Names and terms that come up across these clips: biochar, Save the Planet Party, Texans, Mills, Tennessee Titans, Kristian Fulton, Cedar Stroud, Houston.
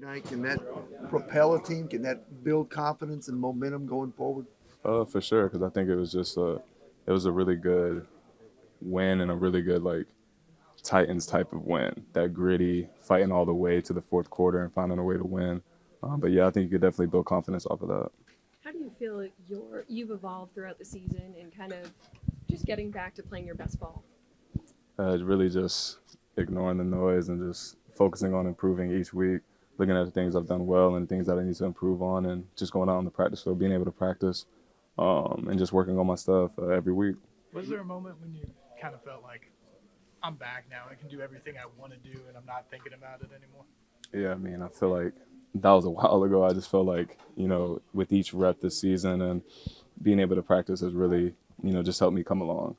Thursday night, can that propel a team? Can that build confidence and momentum going forward? For sure, because I think it was just a really good win and a really good, like, Titans type of win. That gritty, fighting all the way to the fourth quarter and finding a way to win. But, yeah, I think you could definitely build confidence off of that. How do you feel like you've evolved throughout the season and kind of just getting back to playing your best ball? Really just ignoring the noise and just focusing on improving each week, looking at the things I've done well and things that I need to improve on, and just going out on the practice field, being able to practice and just working on my stuff every week. Was there a moment when you kind of felt like, I'm back now, I can do everything I want to do and I'm not thinking about it anymore? Yeah, I mean, I feel like that was a while ago. I just felt like, you know, with each rep this season and being able to practice has really, you know, just helped me come along.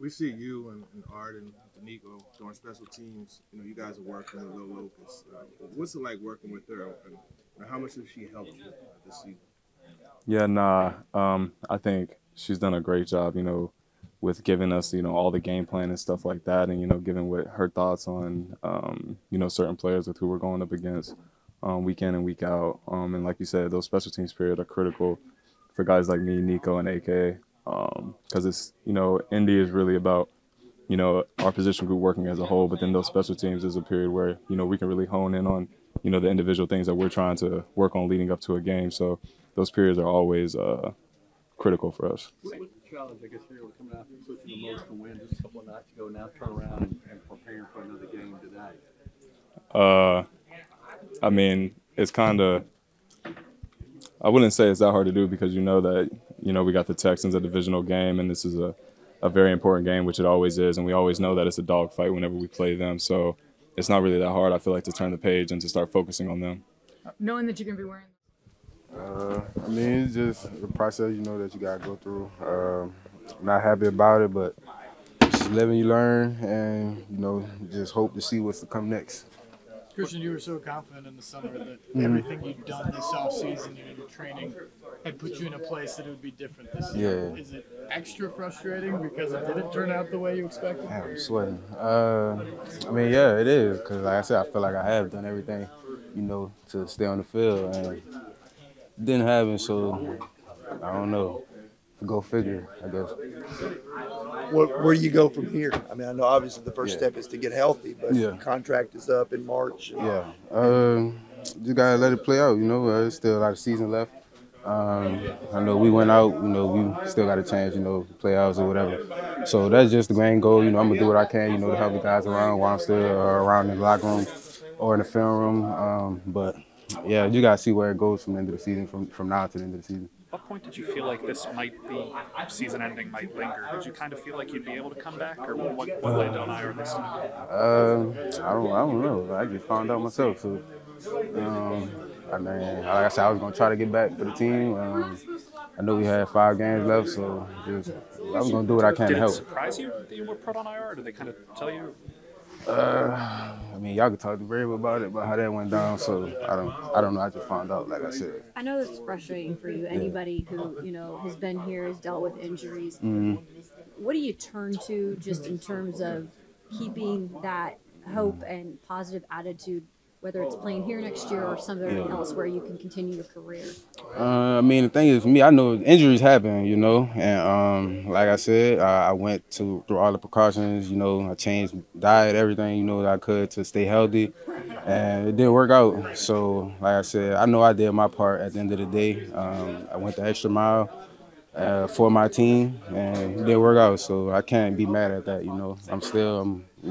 We see you and Art and Nico doing special teams. You know, you guys are working with Lil Locust. What's it like working with her, and how much has she helped you this season? Yeah, I think she's done a great job, you know, with giving us, you know, all the game plan and stuff like that, and, you know, giving what her thoughts on, you know, certain players with who we're going up against week in and week out. And like you said, those special teams period are critical for guys like me, Nico, and AK. Because it's, you know, Indy is really about, you know, our position group working as a whole, but then those special teams is a period where, you know, we can really hone in on, you know, the individual things that we're trying to work on leading up to a game. So those periods are always critical for us. What's the challenge, I guess, here with coming out and switching the most to win just a couple of nights ago, now turn around and preparing for another game tonight? I mean, it's kind of, I wouldn't say it's that hard to do because you know that, you know, we got the Texans, a divisional game, and this is a very important game, which it always is, and we always know that it's a dogfight whenever we play them. So it's not really that hard, I feel like, to turn the page and to start focusing on them. Knowing that you're going to be wearing I mean, it's just the process, you know, that you got to go through. Not happy about it, but just live and you learn and, you know, just hope to see what's to come next. Kristian, you were so confident in the summer that everything you've done this offseason and in your training had put you in a place that it would be different this year. Yeah. Is it extra frustrating because it didn't turn out the way you expected? Man, I'm sweating. I mean, yeah, it is because, like I said, I feel like I have done everything, you know, to stay on the field. And it didn't happen, so I don't know. Go figure, I guess. Where do you go from here? I mean, I know obviously the first step is to get healthy, but the contract is up in March. Yeah, you gotta let it play out. You know, there's still a lot of season left. I know we went out. You know, we still got a chance. You know, playoffs or whatever. So that's just the main goal. You know, I'm gonna do what I can. You know, to help the guys around while I'm still around in the locker room or in the film room. But yeah, you gotta see where it goes from the end of the season, from now to the end of the season. What point did you feel like this might be season ending, might linger? Did you kind of feel like you'd be able to come back, or what led on IR this time? I don't know. I just found out myself. So, I mean, like I said, I was gonna try to get back for the team. I know we had 5 games left, so I was gonna do what I can to help. Did it surprise you that you were put on IR, or did they kind of tell you? I mean, y'all could talk to Brave about it, about how that went down, so I don't know, I just found out, like I said. I know it's frustrating for you. Anybody who, you know, has been here, has dealt with injuries. What do you turn to just in terms of keeping that hope and positive attitude, whether it's playing here next year or somewhere else where you can continue your career? I mean, the thing is, for me, I know injuries happen, you know, and like I said, I went through all the precautions, you know, I changed diet, everything, you know, that I could to stay healthy, and it didn't work out. So, like I said, I know I did my part at the end of the day. I went the extra mile for my team, and it didn't work out, so I can't be mad at that, you know. I'm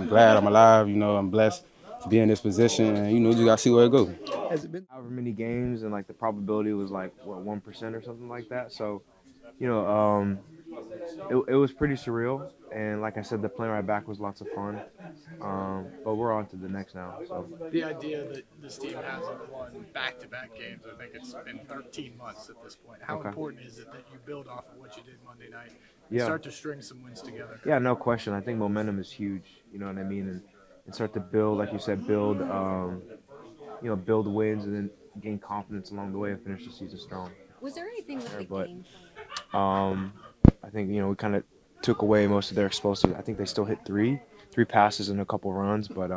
glad I'm alive, you know, I'm blessed to be in this position, and, you know, you gotta see where it goes. Has it been however many games, and like the probability was like what, 1% or something like that? So, you know, it was pretty surreal, and like I said, the plane ride back was lots of fun. But we're on to the next now. So. The idea that this team hasn't won back-to-back games, I think it's been 13 months at this point. How important is it that you build off of what you did Monday night and start to string some wins together? Yeah, no question. I think momentum is huge. You know what I mean? And start to build, like you said, build, you know, build wins, and then gain confidence along the way and finish the season strong. Was there anything with the game? I think, you know, we kind of took away most of their explosive. I think they still hit three passes and a couple runs, but,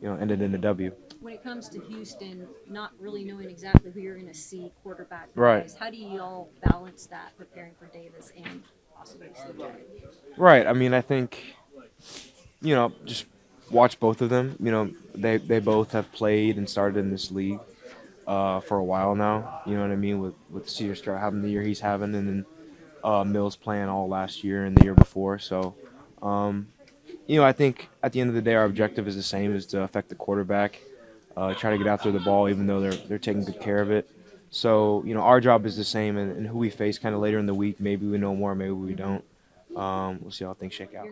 you know, ended in a W. when it comes to Houston, not really knowing exactly who you're going to see quarterback wise, how do you all balance that preparing for Davis and possibly Cedar? Right. I mean, I think, you know, just watch both of them. You know, they both have played and started in this league for a while now. You know what I mean? With Cedar Stroud having the year he's having, and then Mills playing all last year and the year before. So, you know, I think at the end of the day, our objective is the same, is to affect the quarterback, try to get out there the ball, even though they're taking good care of it. So, you know, our job is the same, and who we face kind of later in the week, maybe we know more, maybe we don't. We'll see how things shake out.